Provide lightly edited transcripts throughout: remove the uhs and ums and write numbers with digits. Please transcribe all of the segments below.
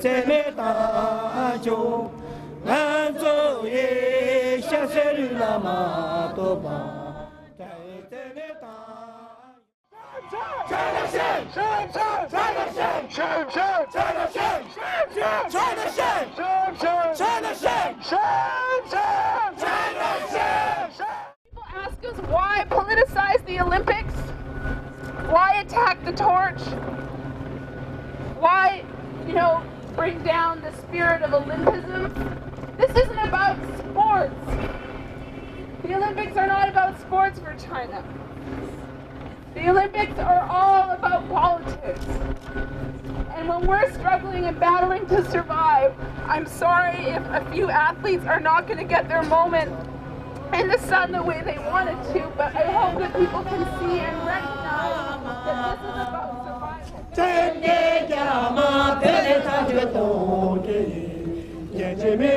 在没打球，俺走也下山路了嘛多吧，在没打。China shine, shine, shine, China shine, shine, shine, China shine, shine, shine, China shine, shine, shine, China shine, shine, shine, China shine. People ask us why politicize the Olympics, why attack the torch, why, you know, bring down the spirit of Olympism. This isn't about sports. The Olympics are not about sports for China. The Olympics are all about politics. And when we're struggling and battling to survive, I'm sorry if a few athletes are not going to get their moment in the sun the way they wanted to, but I hope that people can see and recognize that this is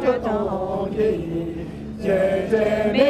about survival.